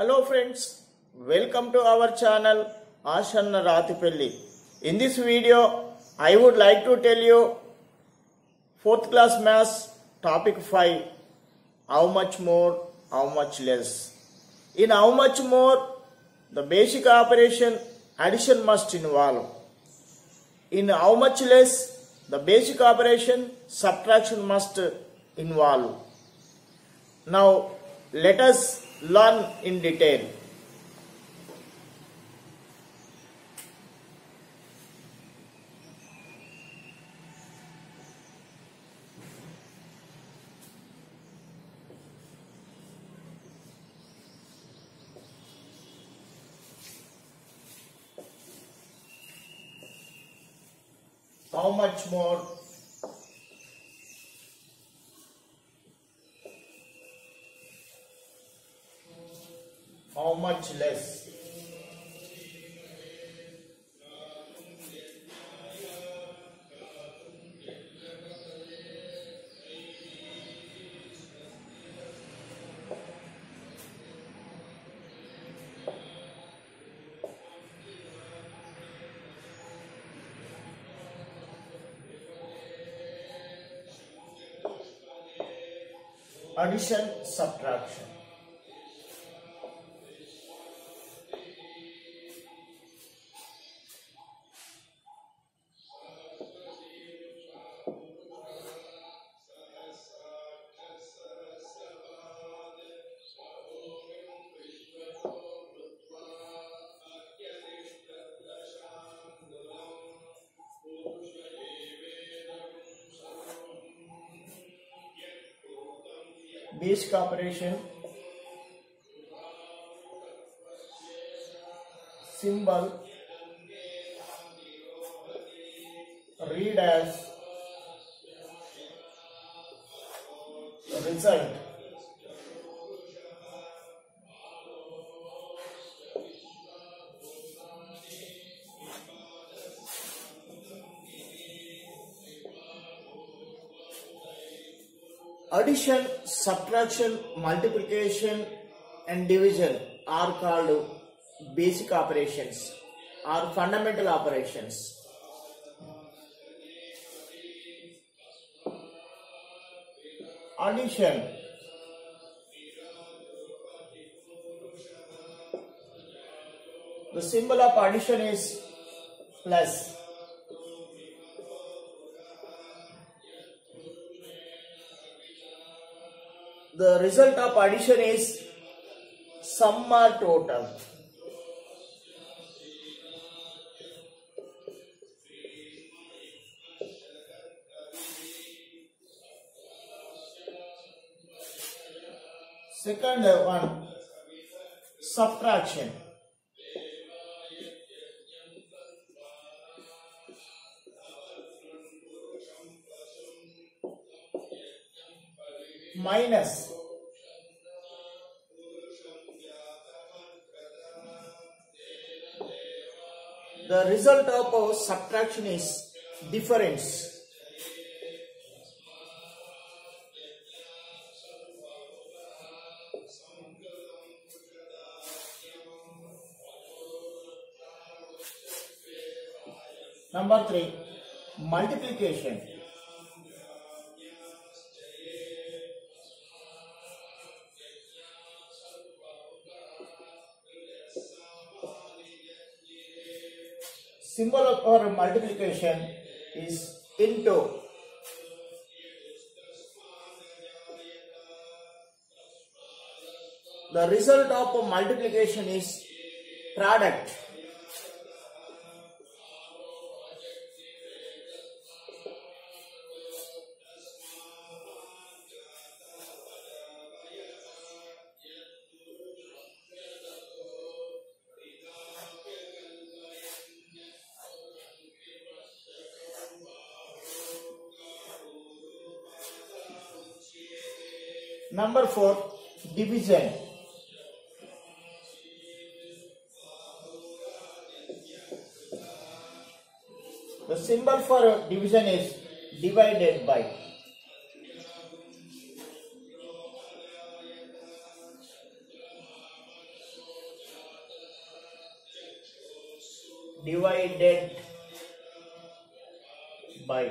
Hello friends, welcome to our channel Ashanna Rathipelly. In this video, I would like to tell you 4th class maths topic 5, how much more, how much less. In how much more, the basic operation addition must involve. In how much less, the basic operation subtraction must involve. Now, let us learn in detail. How much more? How much less? Addition, subtraction. Basic operation, symbol, read as, result. Addition, subtraction, multiplication and division are called basic operations or fundamental operations. Addition, the symbol of addition is plus. The result of addition is sum or total. Second one, subtraction. Minus the result of our subtraction is difference. Number 3, multiplication. Symbol of our multiplication is into. The result of multiplication is product. Number 4, division. The symbol for division is divided by. divided by.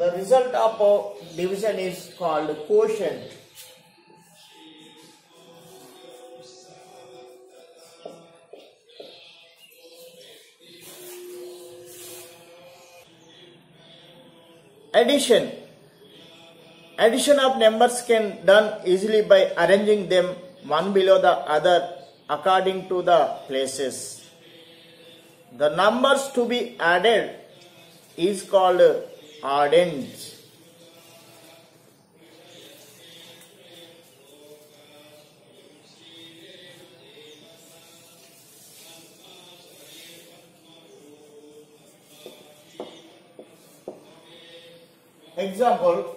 The result of a division is called quotient. Addition. Addition of numbers can done easily by arranging them one below the other according to the places. The numbers to be added is called addend. Example.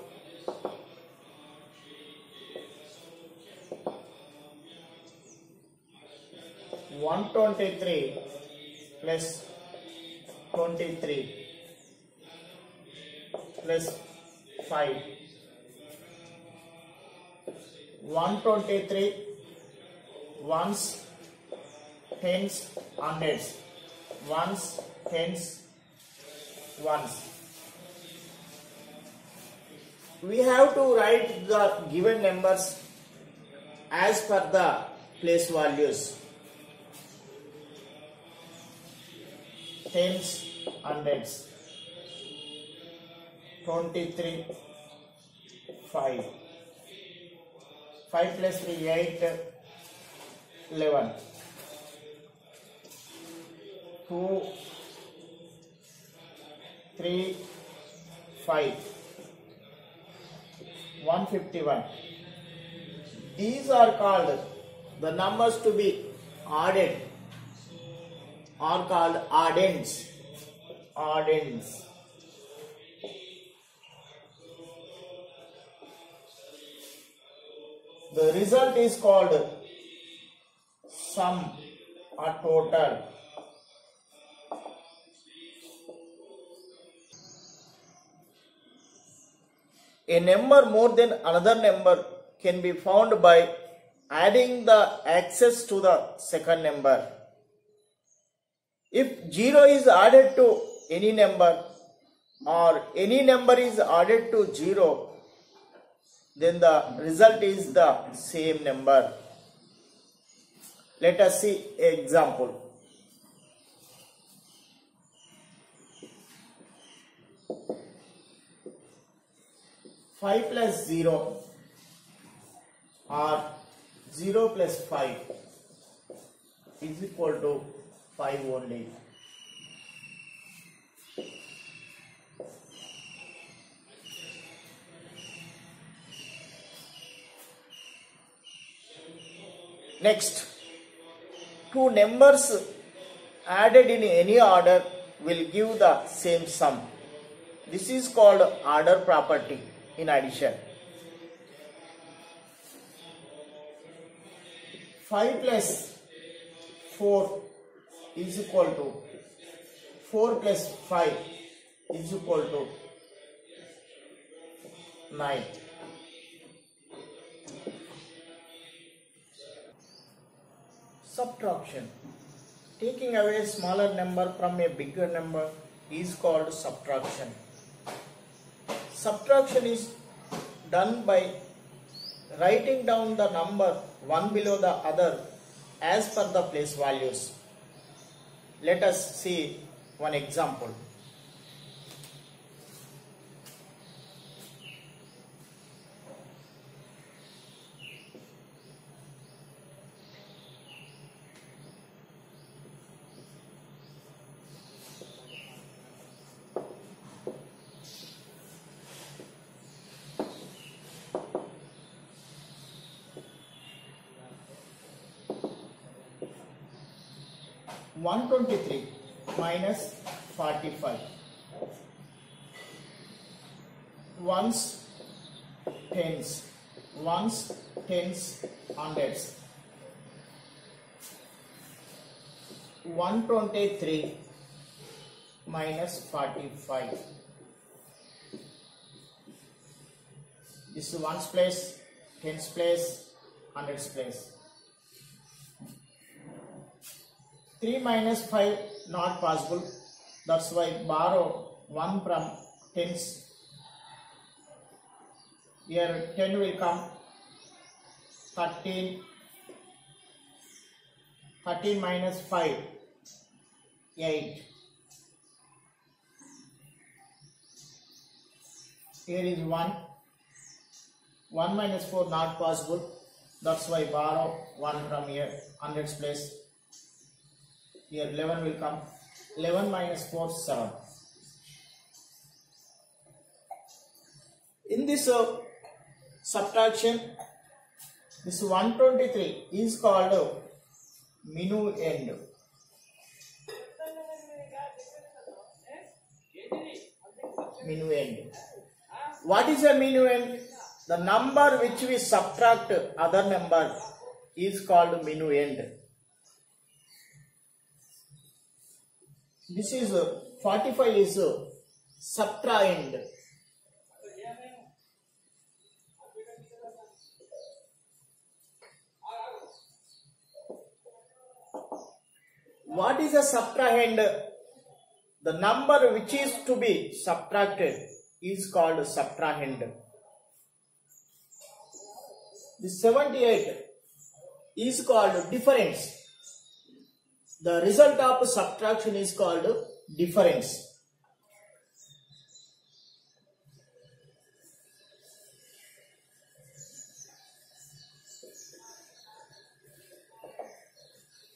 123 plus 23 plus 5. 123 ones, tens, hundreds. Ones, tens, ones. We have to write the given numbers as per the place values. Tens, hundreds. 23, 5. 5 plus 3, 8, 11. 2, 3, 5. 151. These are called the numbers to be added are called addends. Addends. The result is called sum or total. A number more than another number can be found by adding the excess to the second number. If 0 is added to any number or any number is added to 0, then the result is the same number. Let us see an example. 5 plus 0 or 0 plus 5 is equal to 5 only. 2 numbers added in any order will give the same sum. This is called order property in addition. 5 plus 4 is equal to 4 plus 5 is equal to 9. 3. Subtraction. Taking away a smaller number from a bigger number is called subtraction. Subtraction is done by writing down the number one below the other as per the place values. Let us see one example. 123 minus 45. Ones, tens. Ones, tens, hundreds. 123 minus 45. This is ones place, tens place, hundreds place. 3 minus 5 not possible. That's why borrow 1 from tens. Here 10 will come. 13. 13 minus 5. 8. Here is 1. 1 minus 4 not possible. That's why borrow 1 from here. Hundreds place. Here 11 will come. 11 minus 4 is 7. In this subtraction, this 123 is called minimum end. Minimum end. What is a minimum end? The number which we subtract other number is called minimum end. This is 45 is subtrahend. What is a subtrahend? The number which is to be subtracted is called subtrahend. The 78 is called difference. The result of subtraction is called difference.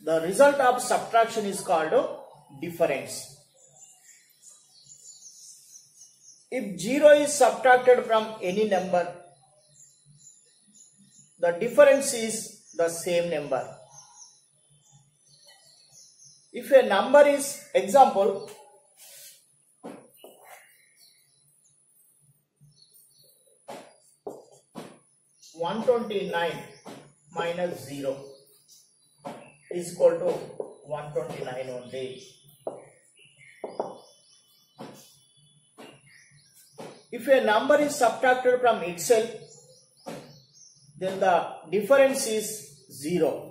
The result of subtraction is called difference. If 0 is subtracted from any number, the difference is the same number. If a number is, example, 129 minus 0 is equal to 129 only. If a number is subtracted from itself, then the difference is 0.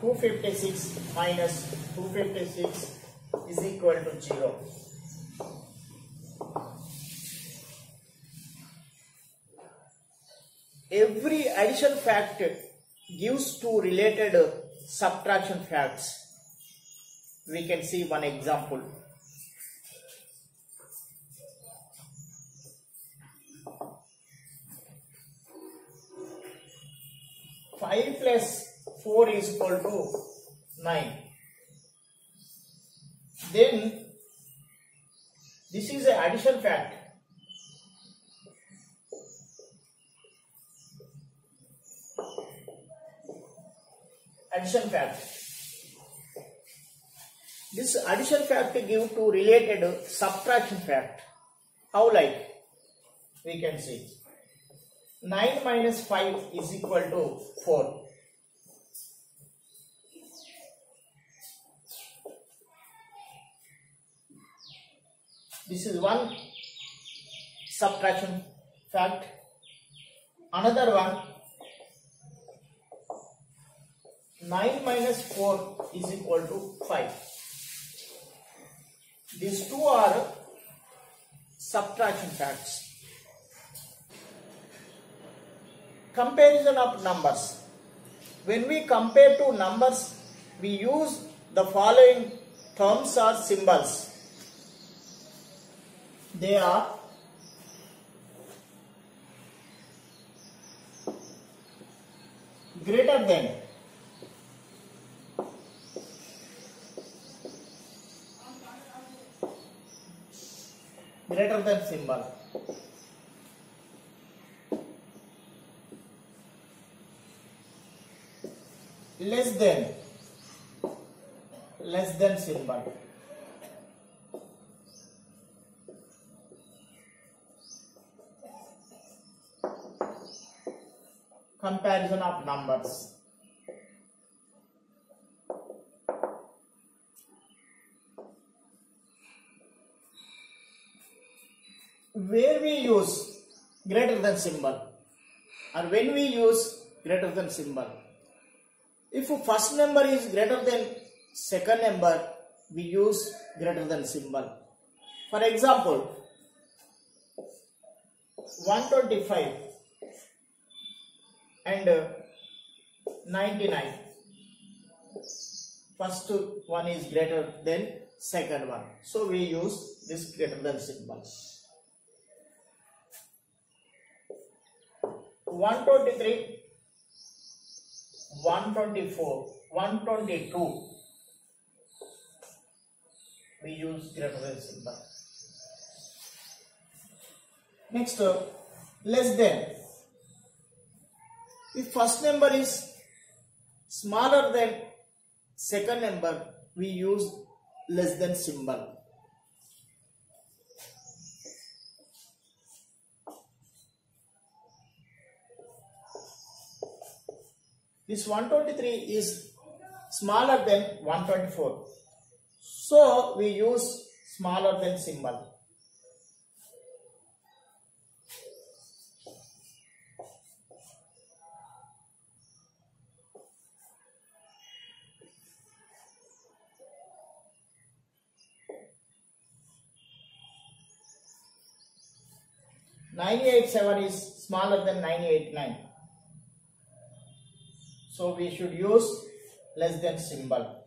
256 minus 256 is equal to 0. Every addition fact gives two related subtraction facts. We can see one example. 5 plus 4 is equal to 9. Then this is an addition fact. This addition fact gives two related subtraction fact. How like? We can see 9 minus 5 is equal to 4. This is one subtraction fact. Another one, 9 minus 4 is equal to 5. These two are subtraction facts. Comparison of numbers. When we compare two numbers, we use the following terms or symbols. They are greater than, symbol, less than symbol. Comparison of numbers. Where we use greater than symbol, or when we use greater than symbol, If first number is greater than second number, we use greater than symbol. For example, 125 and 99. First one is greater than second one. So we use this greater than symbol. 123, 124, 122. We use greater than symbol. Next, less than. If first number is smaller than second number, we use less than symbol. This 123 is smaller than 124. So we use smaller than symbol. Seven is smaller than 989, so we should use less than symbol.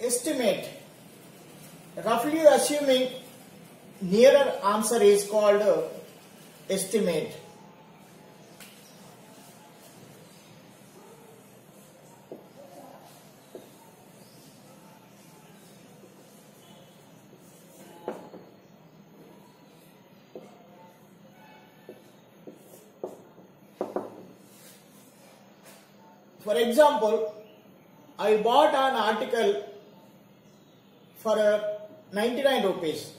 Estimate. Roughly assuming nearer answer is called estimate. For example, I bought an article for 99 rupees.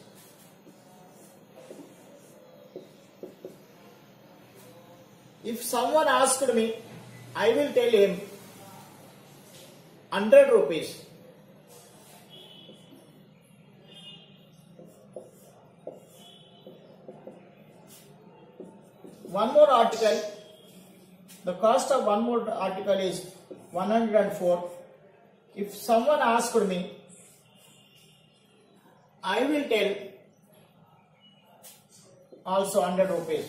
If someone asked me, I will tell him 100 rupees. One more article. The cost of one more article is 104. If someone asks me, I will tell also 100 rupees.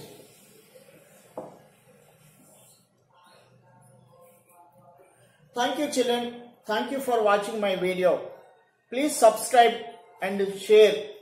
Thank you, children. Thank you for watching my video. Please subscribe and share.